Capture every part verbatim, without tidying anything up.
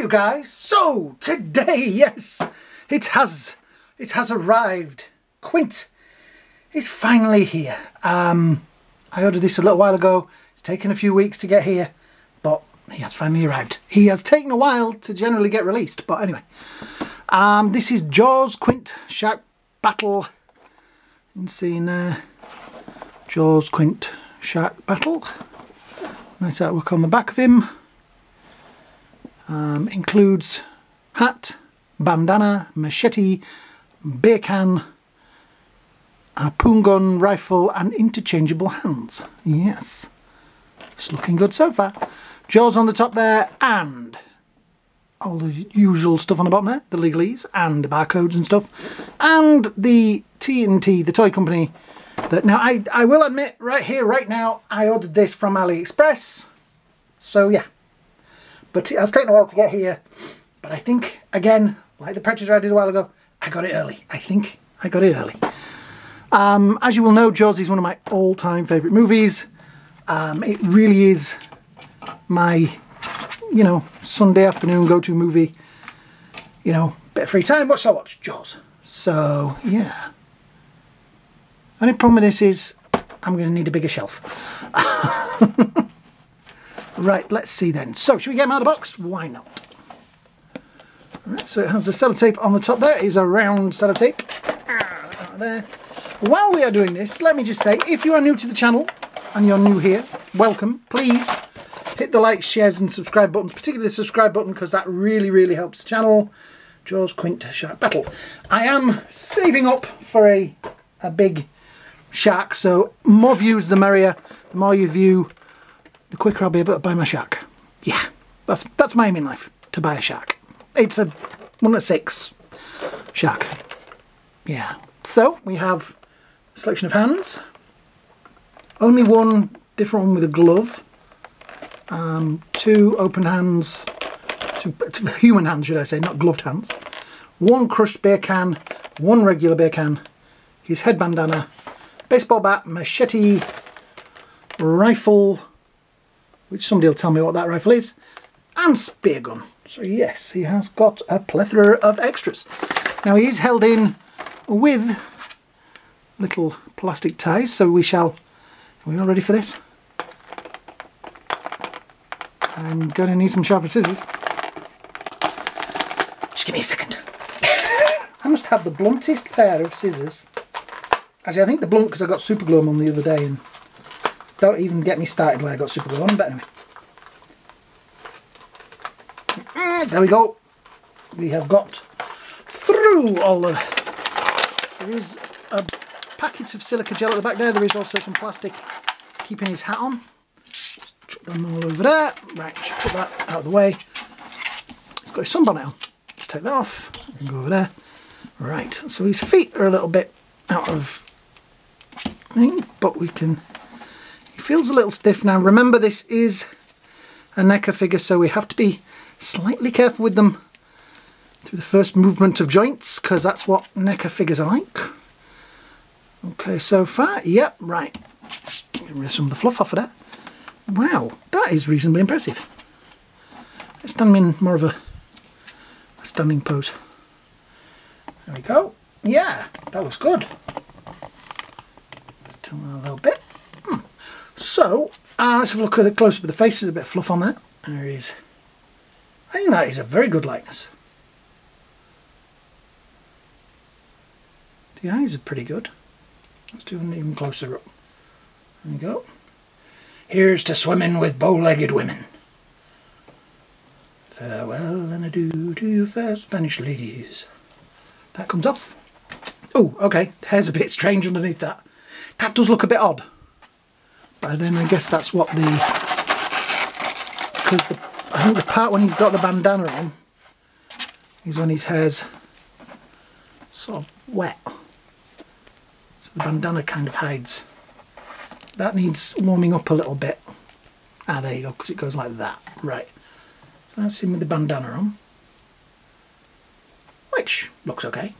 you guys. So today, yes, it has it has arrived. Quint is finally here. Um, I ordered this a little while ago. It's taken a few weeks to get here, but he has finally arrived. He has taken a while to generally get released, but anyway. Um, this is Jaws, Quint, Shark Battle. You can see in uh, Jaws, Quint, Shark Battle. Nice artwork on the back of him. Um, includes hat, bandana, machete, beer can, harpoon gun, rifle and interchangeable hands. Yes, it's looking good so far. Jaws on the top there, and all the usual stuff on the bottom there, the legalese and the barcodes and stuff, and the T N T, the toy company that, now I, I will admit right here, right now, I ordered this from AliExpress, so yeah. But it has taken a while to get here, but I think, again, like the purchase I did a while ago, I got it early. I think I got it early. Um, as you will know, Jaws is one of my all-time favourite movies. Um, it really is my, you know, Sunday afternoon go-to movie. You know, bit of free time, what shall I watch? Jaws. So, yeah. Only problem with this is I'm going to need a bigger shelf. Right, let's see then. So, should we get them out of the box? Why not? All right, so it has the sellotape on the top there. It is a round sellotape. Ah, there. While we are doing this, let me just say, if you are new to the channel and you're new here, welcome. Please hit the like, shares and subscribe buttons, particularly the subscribe button, because that really, really helps the channel. Jaws, Quint, Shark Battle. I am saving up for a, a big shark, so more views the merrier. The more you view, the quicker I'll be able to buy my shark. Yeah, that's that's my aim in life, to buy a shark. It's a one of six shark. Yeah. So we have a selection of hands. Only one different one with a glove. Um, two open hands, two, two human hands should I say, not gloved hands. One crushed beer can, one regular beer can. His head bandana, baseball bat, machete, rifle, which somebody will tell me what that rifle is, and spear gun. So yes, he has got a plethora of extras. Now he is held in with little plastic ties, so we shall... Are we all ready for this? I'm gonna need some sharper scissors. Just give me a second. I must have the bluntest pair of scissors. Actually, I think the blunt, because I got super glue on the other day, and don't even get me started where I got super glue on, but anyway. Mm, there we go. We have got through all of... There is a packet of silica gel at the back there. There is also some plastic keeping his hat on. Just chuck them all over there. Right, just put that out of the way. He's got his sunbonnet on. Let's take that off and go over there. Right, so his feet are a little bit out of thing, but we can... Feels a little stiff now. Remember, this is a NECA figure, so we have to be slightly careful with them through the first movement of joints, because that's what NECA figures are like. Okay, so far, yep, right. Get rid of some of the fluff off of that. Wow, that is reasonably impressive. Let's stand in more of a, a standing pose. There we go. Yeah, that looks good. Let's tilt that a little bit. So, uh, let's have a look at it close up of the face. There's a bit of fluff on that. There it is. I think that is a very good likeness. The eyes are pretty good. Let's do an even closer up. There we go. Here's to swimming with bow-legged women. Farewell and adieu to you fair Spanish ladies. That comes off. Oh, okay. The hair's a bit strange underneath that. That does look a bit odd. But then I guess that's what the, because I think the part when he's got the bandana on is when his hair's sort of wet. So the bandana kind of hides. That needs warming up a little bit. Ah, there you go, because it goes like that. Right. So that's him with the bandana on. Which looks okay.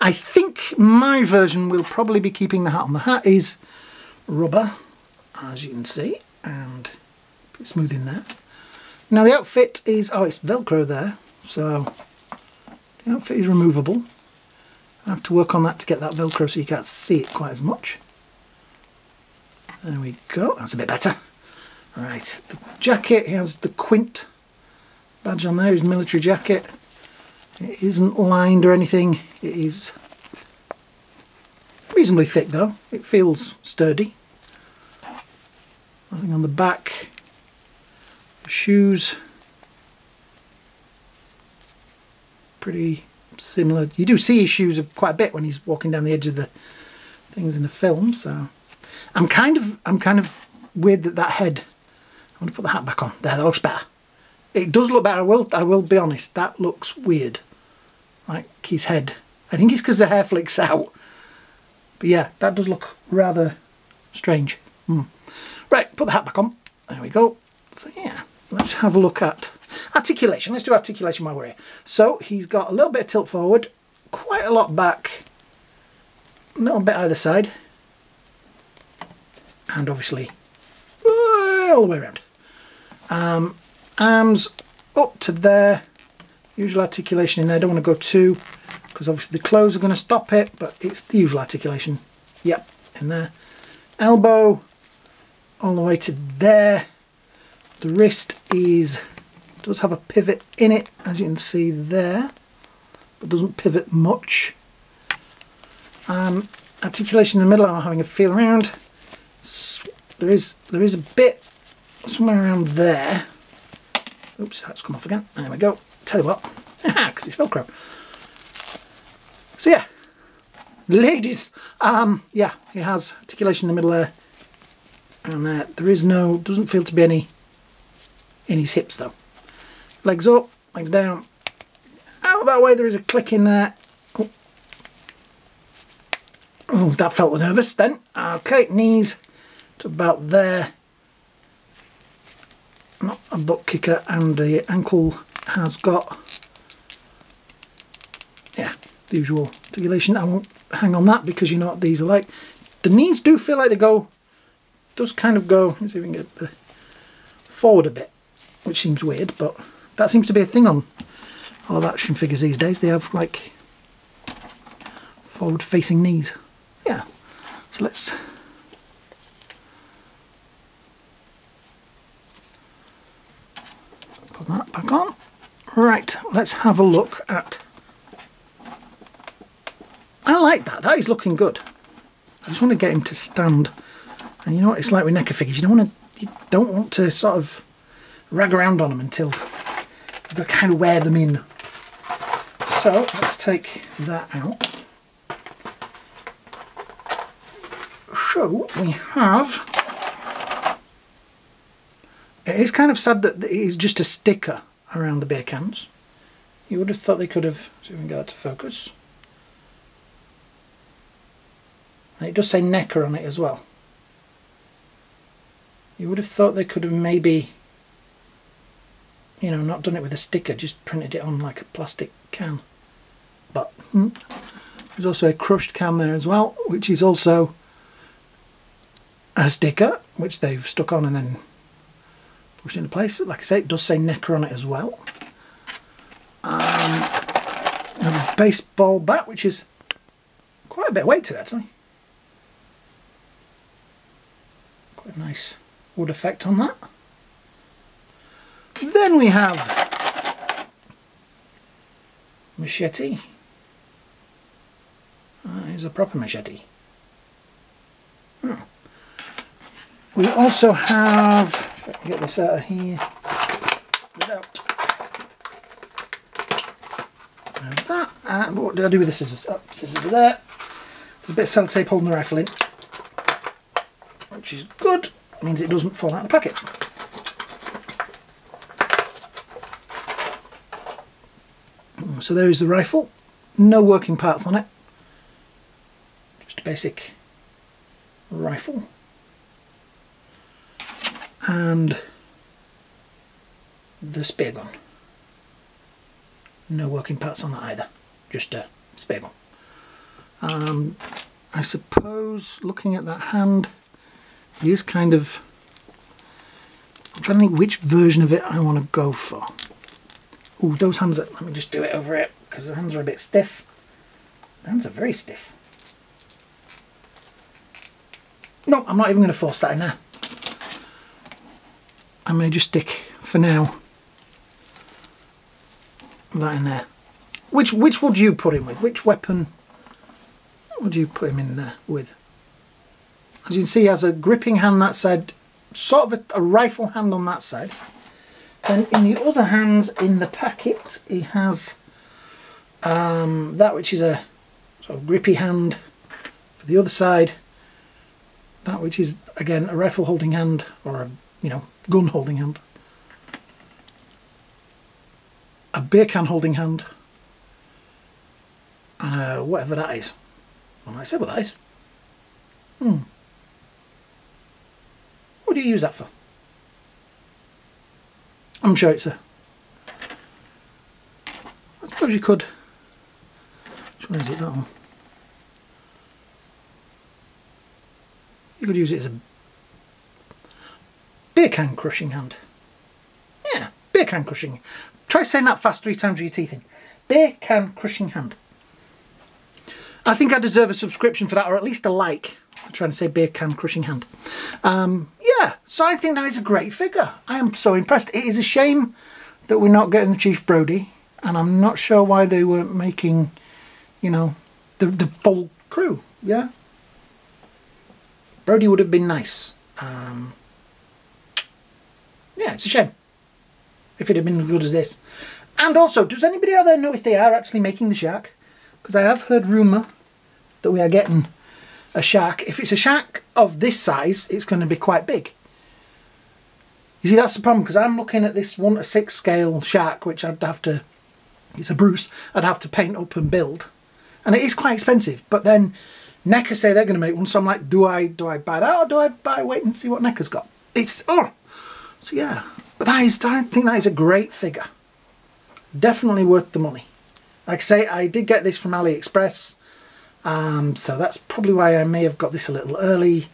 I think my version will probably be keeping the hat on. The hat is rubber, as you can see, and a bit smooth in there. Now the outfit is, oh, it's Velcro there, so the outfit is removable. I have to work on that to get that Velcro so you can't see it quite as much. There we go, that's a bit better. Right, the jacket has the Quint badge on there, his military jacket. It isn't lined or anything, it is reasonably thick though, it feels sturdy. Nothing on the back. The shoes, pretty similar. You do see his shoes quite a bit when he's walking down the edge of the things in the film. So I'm kind of, I'm kind of weird that that head. I'm going to put the hat back on. There, that looks better. It does look better. I will, I will be honest. That looks weird. Like his head. I think it's because the hair flicks out. But yeah, that does look rather strange. Hmm. Right, put the hat back on. There we go. So yeah, let's have a look at articulation. Let's do articulation while we're here. So he's got a little bit of tilt forward, quite a lot back, a little bit either side, and obviously all the way around. Um, arms up to there, usual articulation in there. I don't want to go too, because obviously the clothes are going to stop it, but it's the usual articulation. Yep, in there. Elbow all the way to there. The wrist is, does have a pivot in it, as you can see there, but doesn't pivot much. Um, articulation in the middle, I'm having a feel around. So there is there is a bit somewhere around there. Oops, that's come off again. There we go. Tell you what, because it's Velcro. So yeah, ladies, um, yeah, it has articulation in the middle there, and there. There is no, doesn't feel to be any in his hips though. Legs up, legs down, out that way. There is a click in there. Oh, oh that felt nervous then. Okay, knees to about there. Not a butt kicker, and the ankle has got, yeah, the usual articulation. I won't hang on that because you know what these are like. The knees do feel like they go, does kind of go, let's see if we can get the forward a bit, which seems weird, but that seems to be a thing on all of action figures these days. They have like forward facing knees. Yeah, so let's put that back on. Right, let's have a look at, I like that, that is looking good. I just want to get him to stand, and you know what it's like with NECA figures, you don't want to, you don't want to sort of rag around on them until you've got to kind of wear them in. So let's take that out. So we have, it is kind of sad that it is just a sticker around the beer cans. You would have thought they could have, see if we can get that to focus. And it does say NECA on it as well. You would have thought they could have maybe, you know, not done it with a sticker, just printed it on like a plastic can. But hmm, there's also a crushed can there as well, which is also a sticker, which they've stuck on and then pushed into place. Like I say, it does say NECA on it as well. Um, a baseball bat, which is quite a bit of weight to it actually. Quite a nice wood effect on that. Then we have machete. That is a proper machete. Hmm. We also have, if I can get this out of here, without that. And what did I do with the scissors? Oh, scissors are there. There's a bit of sellotape holding the rifle in, which is good. It means it doesn't fall out of the pocket. So there is the rifle, no working parts on it, just a basic rifle. And the spear gun, no working parts on that either, just a spear gun. Um, I suppose looking at that hand, he is kind of I'm trying to think which version of it I want to go for. Oh, those hands are, let me just do it over it because the hands are a bit stiff. The hands are very stiff. No, I'm not even going to force that in there. I'm going to just stick for now that in there. Which which would you put him with? Which weapon would you put him in there with? As you can see, he has a gripping hand that side, sort of a, a rifle hand on that side. Then in the other hands in the packet, he has um, that which is a sort of grippy hand for the other side. That which is, again, a rifle holding hand, or a, you know, gun holding hand. A beer can holding hand. And uh, whatever that is. Well, I said what that is. Hmm. What do you use that for? I'm sure it's a... I suppose you could... Which one is it, that one? You could use it as a beer can crushing hand. Yeah, beer can crushing. Try saying that fast three times with your teeth in. Beer can crushing hand. I think I deserve a subscription for that, or at least a like for trying to say beer can crushing hand. Um, yeah, so I think that is a great figure. I am so impressed. It is a shame that we're not getting the Chief Brody, and I'm not sure why they weren't making, you know, the, the full crew, yeah? Brody would have been nice. Um, yeah, it's a shame if it had been as good as this. And also, does anybody out there know if they are actually making the shark? Because I have heard rumour that we are getting a shark. If it's a shark of this size, it's going to be quite big. You see, that's the problem, because I'm looking at this one to six scale shark, which I'd have to... It's a Bruce. I'd have to paint up and build. And it is quite expensive, but then... NECA say they're going to make one, so I'm like, do I do I buy that, or do I buy wait and see what NECA's got? It's oh, so yeah. But that is, I think that is a great figure. Definitely worth the money. Like I say, I did get this from AliExpress, um, so that's probably why I may have got this a little early.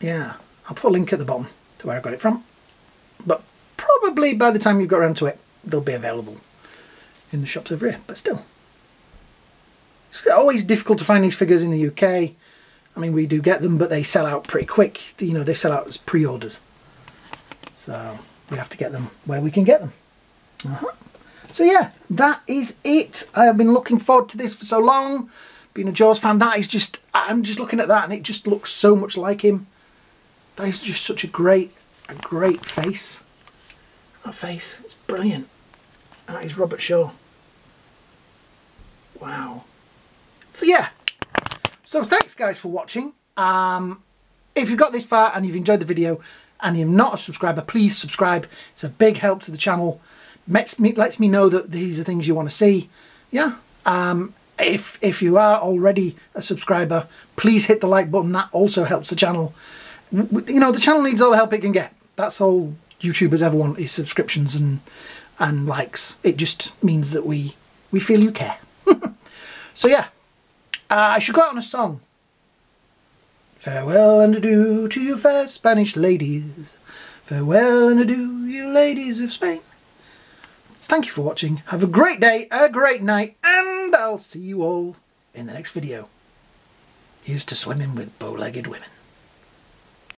Yeah, I'll put a link at the bottom to where I got it from. But probably by the time you've got around to it, they'll be available in the shops over here. But still. It's always difficult to find these figures in the U K. I mean, we do get them, but they sell out pretty quick. You know, they sell out as pre-orders. So we have to get them where we can get them. Uh-huh. So yeah, that is it. I have been looking forward to this for so long. Being a Jaws fan, that is just, I'm just looking at that and it just looks so much like him. That is just such a great, a great face. That face, it's brilliant. That is Robert Shaw. Wow. So yeah, so thanks guys for watching. Um, if you've got this far and you've enjoyed the video and you're not a subscriber, please subscribe. It's a big help to the channel. Makes me, lets me know that these are things you want to see. Yeah, um, if, if you are already a subscriber, please hit the like button. That also helps the channel. You know, the channel needs all the help it can get. That's all YouTubers ever want is subscriptions and, and likes. It just means that we, we feel you care. So yeah. Uh, I should go out on a song. Farewell and adieu to you fair Spanish ladies. Farewell and adieu you ladies of Spain. Thank you for watching. Have a great day, a great night, and I'll see you all in the next video. Here's to swimming with bow-legged women.